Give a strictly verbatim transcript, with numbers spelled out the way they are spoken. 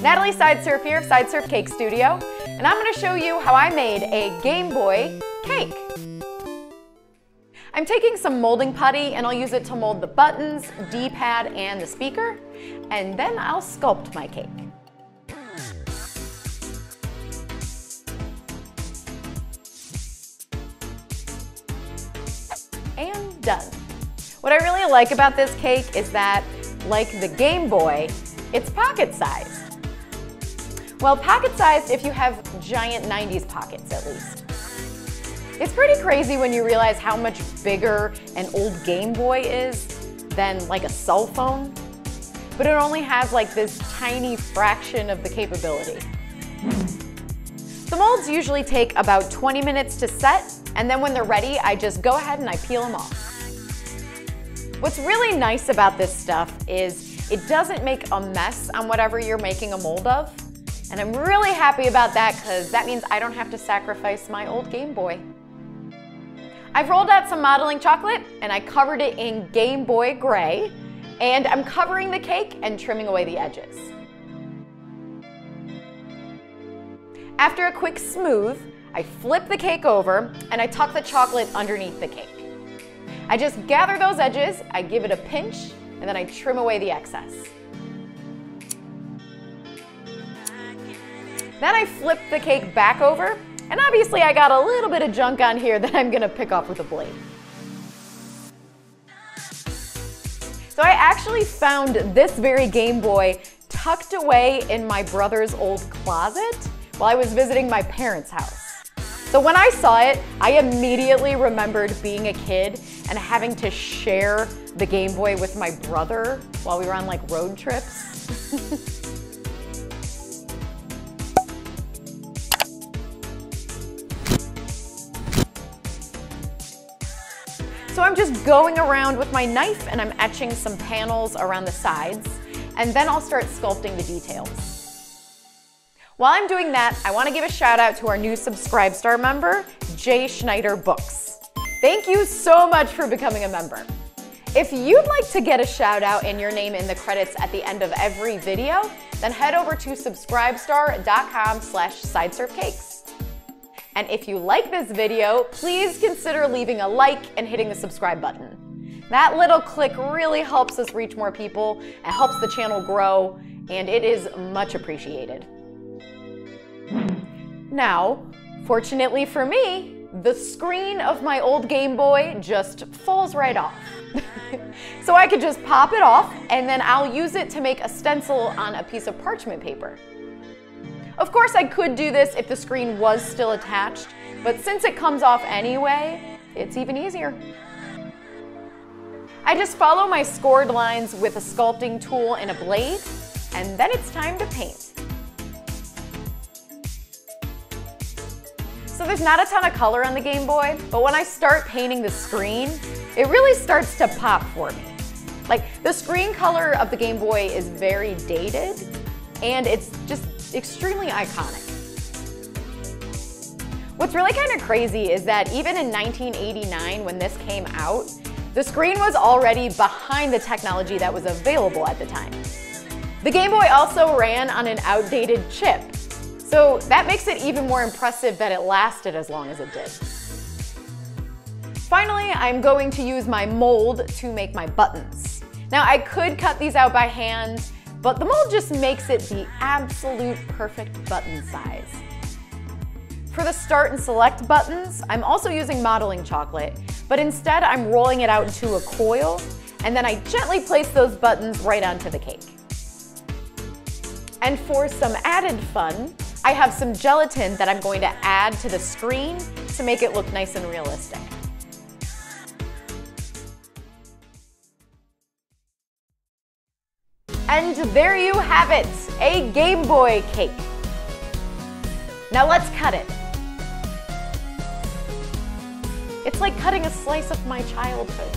Natalie Sideserf here of Sideserf Cake Studio, and I'm going to show you how I made a Game Boy cake. I'm taking some molding putty and I'll use it to mold the buttons, D-pad, and the speaker, and then I'll sculpt my cake. And done. What I really like about this cake is that, like the Game Boy, it's pocket-sized. Well, pocket-sized if you have giant nineties pockets, at least. It's pretty crazy when you realize how much bigger an old Game Boy is than like a cell phone, but it only has like this tiny fraction of the capability. The molds usually take about twenty minutes to set, and then when they're ready, I just go ahead and I peel them off. What's really nice about this stuff is it doesn't make a mess on whatever you're making a mold of. And I'm really happy about that because that means I don't have to sacrifice my old Game Boy. I've rolled out some modeling chocolate and I covered it in Game Boy gray, and I'm covering the cake and trimming away the edges. After a quick smooth, I flip the cake over and I tuck the chocolate underneath the cake. I just gather those edges, I give it a pinch, and then I trim away the excess. Then I flip the cake back over, and obviously I got a little bit of junk on here that I'm gonna pick off with a blade. So I actually found this very Game Boy tucked away in my brother's old closet while I was visiting my parents' house. So when I saw it, I immediately remembered being a kid and having to share the Game Boy with my brother while we were on like road trips. So I'm just going around with my knife and I'm etching some panels around the sides, and then I'll start sculpting the details. While I'm doing that, I want to give a shout out to our new Subscribestar member, Jay Schneider Books. Thank you so much for becoming a member. If you'd like to get a shout out and your name in the credits at the end of every video, then head over to subscribestar dot com slash sideserfcakes. And if you like this video, please consider leaving a like and hitting the subscribe button. That little click really helps us reach more people and helps the channel grow, and it is much appreciated. Now, fortunately for me, the screen of my old Game Boy just falls right off. So I could just pop it off, and then I'll use it to make a stencil on a piece of parchment paper. Of course, I could do this if the screen was still attached, but since it comes off anyway, it's even easier. I just follow my scored lines with a sculpting tool and a blade, and then it's time to paint. So there's not a ton of color on the Game Boy, but when I start painting the screen, it really starts to pop for me. Like, the screen color of the Game Boy is very dated, and it's just extremely iconic. What's really kind of crazy is that even in nineteen eighty-nine, when this came out, the screen was already behind the technology that was available at the time. The Game Boy also ran on an outdated chip, so that makes it even more impressive that it lasted as long as it did. Finally, I'm going to use my mold to make my buttons. Now, I could cut these out by hand, but the mold just makes it the absolute perfect button size. For the start and select buttons, I'm also using modeling chocolate, but instead I'm rolling it out into a coil, and then I gently place those buttons right onto the cake. And for some added fun, I have some gelatin that I'm going to add to the screen to make it look nice and realistic. And there you have it, a Game Boy cake. Now let's cut it. It's like cutting a slice of my childhood.